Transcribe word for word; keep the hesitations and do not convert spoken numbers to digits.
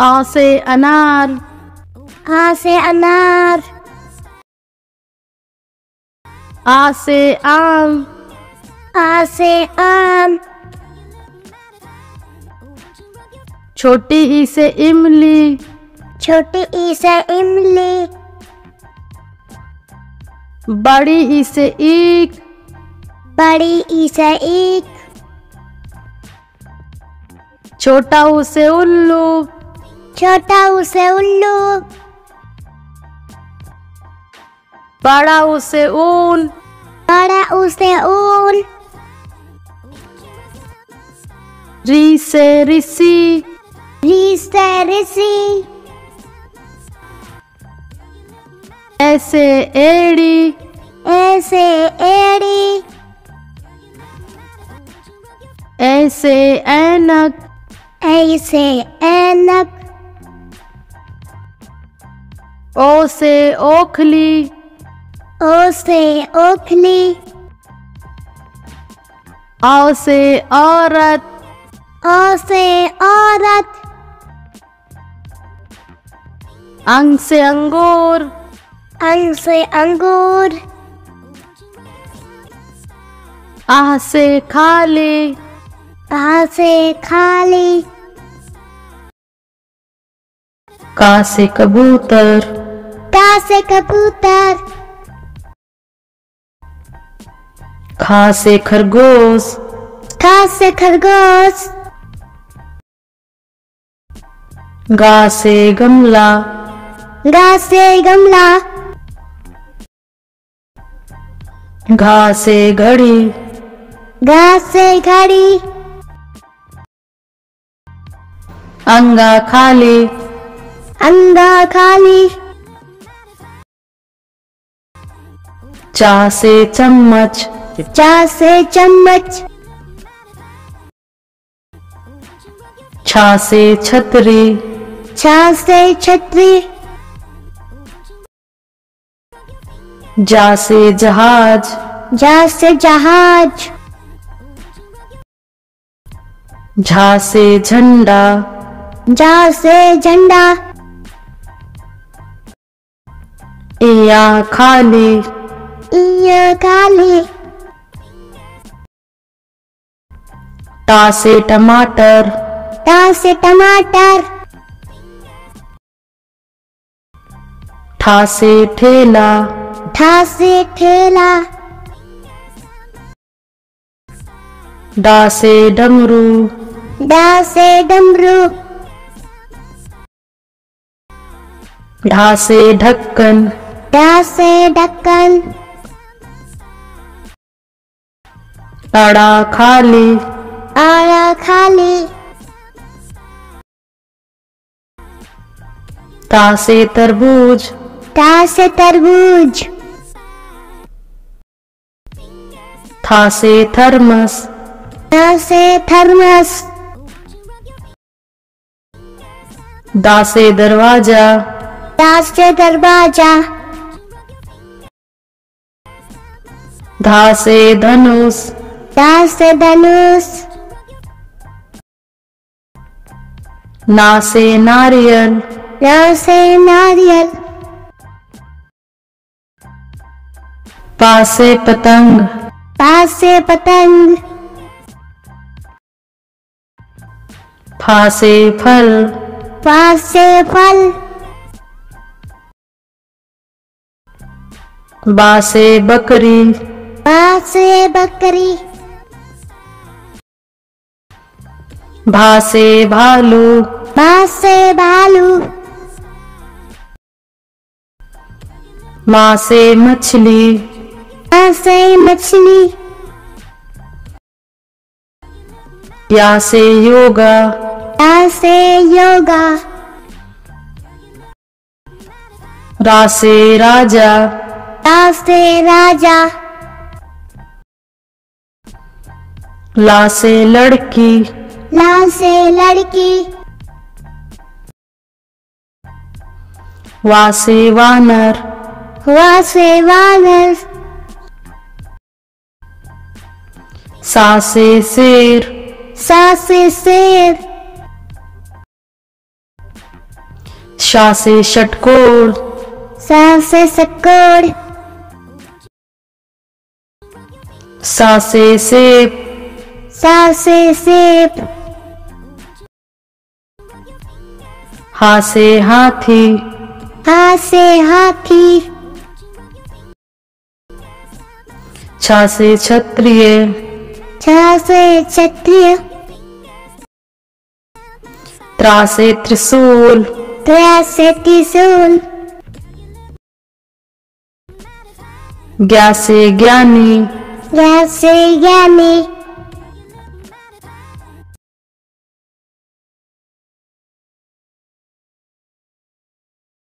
आ से अनार, आ से अनार, आ से आम, आ से आम, छोटी ई से इमली, छोटी ई से इमली, बड़ी ई से ईख, बड़ी ई से ईख, छोटा ऊ से उल्लू, छोटा ऊ से उल्लू, बड़ा ऊ से ऊन, बड़ा ऊ से ऊन, री से ऋषि, री से ऋषि, ए से एड़ी, ए से एड़ी, ए से ऐनक, ए से ऐनक, ओ से ओखली, ओ से ओखली, औ से औरत, औ से औरत, अंग से अंगूर, अंग से अंगूर, आह से खाली, आह से खाली, का से कबूतर, का से कबूतर, खा से खरगोश, खा से खरगोश, गा से गमला, गा से गमला, घा से घड़ी, घा से घड़ी, अंगा खाली, अंगा खाली, चा से चम्मच, चा से चम्मच, छा से छतरी, छा से छतरी, जा से जहाज, जा से जहाज, झा से झंडा, झा से झंडा, इया खाली, इया खाली, टा से टमाटर, टा से टमाटर, ठा से ठेला, ठा से ठेला, डा से डमरू, डा से डमरू, ढा से ढक्कन, ढा से ढक्कन, अड़ा खाली, अड़ा खाली, ता से तरबूज, ता से तरबूज, था से थर्मस, था से थर्मस, दा से दरवाजा, दा से दरवाजा, धा से धनुष, धा से धनुष, ना से नारियल, ना से नारियल, पा से पतंग, पा से पतंग, फा से फल, फा से फल, बा से बकरी, बा से बकरी, भा से भालू, भा से भालू, माँ से मछली, माँ से मछली, या से योगा, या से योगा, रा से राजा, रा से राजा, ला से लड़की, ला से लड़की, वा से वानर, वा से वानर, सा से शेर, सा से शेर, शाह से षटकोण, शाह से षटकोण। सा से सेब, सा से सेब। हा से हाथी, हा से हाथी। छा से क्षत्रिय, छा से क्षत्रिय। त्रा से त्रिशूल, त्रा से त्रिशूल। ज्ञा से ज्ञानी, ज्ञा से ज्ञानी।